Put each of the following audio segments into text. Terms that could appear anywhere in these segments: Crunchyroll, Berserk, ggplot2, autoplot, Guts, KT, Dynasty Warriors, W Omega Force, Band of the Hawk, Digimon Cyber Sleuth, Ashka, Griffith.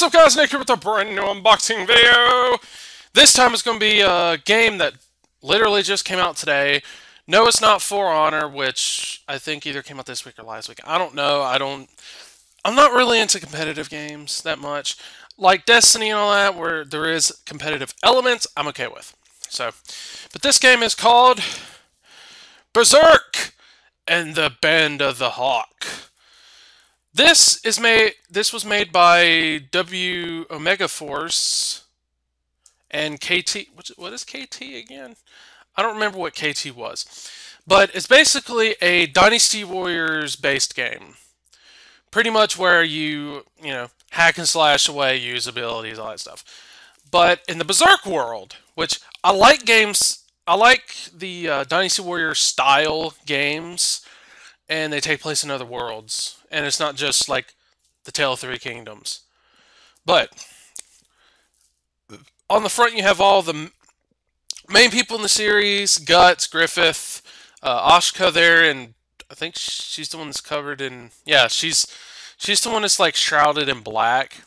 What's up, guys? Nick here with a brand new unboxing video. This time it's going to be a game that literally just came out today. No, it's not For Honor, which I think either came out this week or last week. I don't know. I'm not really into competitive games that much. Like Destiny and all that, where there is competitive elements, I'm okay with. So, but this game is called Berserk and the Band of the Hawk. This was made by W Omega Force and KT. What is KT again? I don't remember what KT was. But it's basically a Dynasty Warriors based game. Pretty much where you know, hack and slash away, use abilities, all that stuff. But in the Berserk world, which I like games, I like the Dynasty Warrior style games, and they take place in other worlds. And it's not just like the Tale of Three Kingdoms. But on the front you have all the main people in the series. Guts, Griffith, Ashka there, and I think she's the one that's covered in... Yeah, she's the one that's like shrouded in black.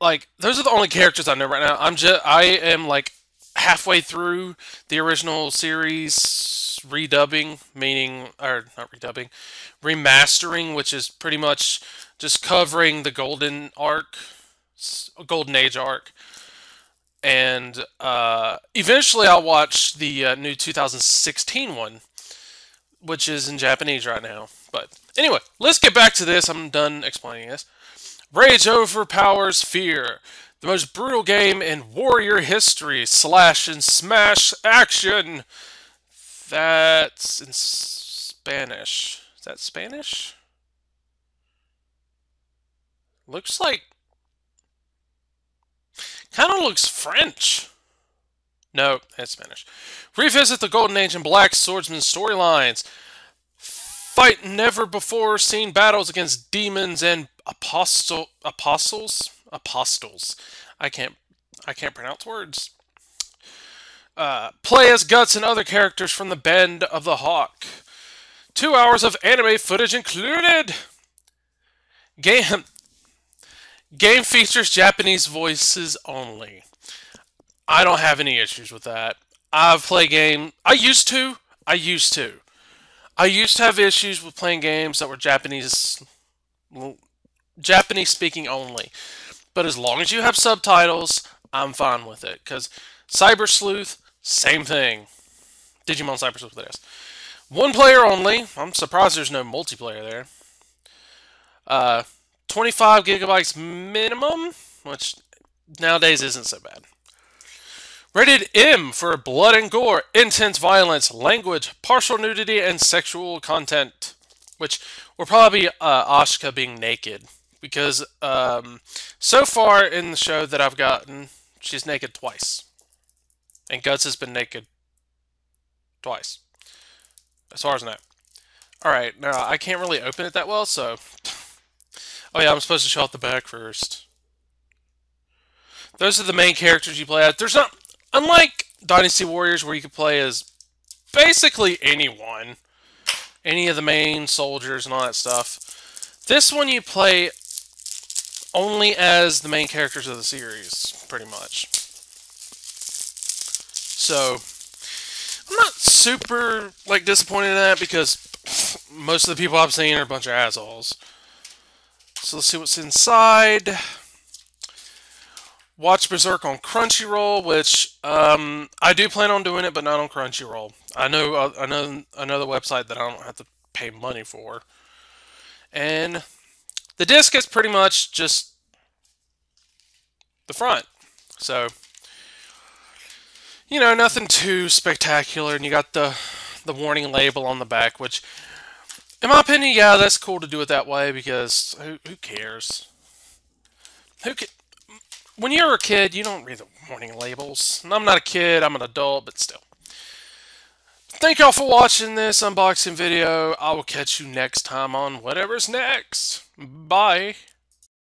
Like, those are the only characters I know right now. I am like halfway through the original series redubbing, meaning, or not redubbing, remastering, which is pretty much just covering the golden age arc, and eventually I'll watch the new 2016 one, which is in Japanese right now. But anyway, let's get back to this. I'm done explaining this. Rage overpowers fear, the most brutal game in warrior history. Slash and smash action. That's in Spanish. Is that Spanish? Looks like... Kind of looks French. No, that's Spanish. Revisit the Golden Age and Black Swordsman storylines. Fight never-before-seen battles against demons and apostles? Apostles. I can't pronounce words. Play as Guts and other characters from the Band of the Hawk. 2 hours of anime footage included. Game features Japanese voices only. I don't have any issues with that. I've played game. I used to have issues with playing games that were Japanese speaking only. But as long as you have subtitles, I'm fine with it. Because Cyber Sleuth, same thing. Digimon Cyber Sleuth, that is. One player only. I'm surprised there's no multiplayer there. 25 gigabytes minimum, which nowadays isn't so bad. Rated M for blood and gore, intense violence, language, partial nudity, and sexual content. Which will probably be Ashka being naked. Because so far in the show that I've gotten, she's naked twice. And Guts has been naked twice. As far as I know. Alright, now I can't really open it that well, so... Oh yeah, I'm supposed to show off the back first. Those are the main characters you play as. There's not... Unlike Dynasty Warriors, where you can play as basically anyone. Any of the main soldiers and all that stuff. This one you play only as the main characters of the series, pretty much. So, I'm not super, like, disappointed in that, because most of the people I've seen are a bunch of assholes. So, let's see what's inside. Watch Berserk on Crunchyroll, which, I do plan on doing it, but not on Crunchyroll. I know another website that I don't have to pay money for. And the disc is pretty much just the front. So... You know, nothing too spectacular, and you got the warning label on the back, which, in my opinion, yeah, that's cool to do it that way, because who cares? When you're a kid, you don't read the warning labels. And I'm not a kid, I'm an adult, but still. Thank y'all for watching this unboxing video. I will catch you next time on whatever's next. Bye.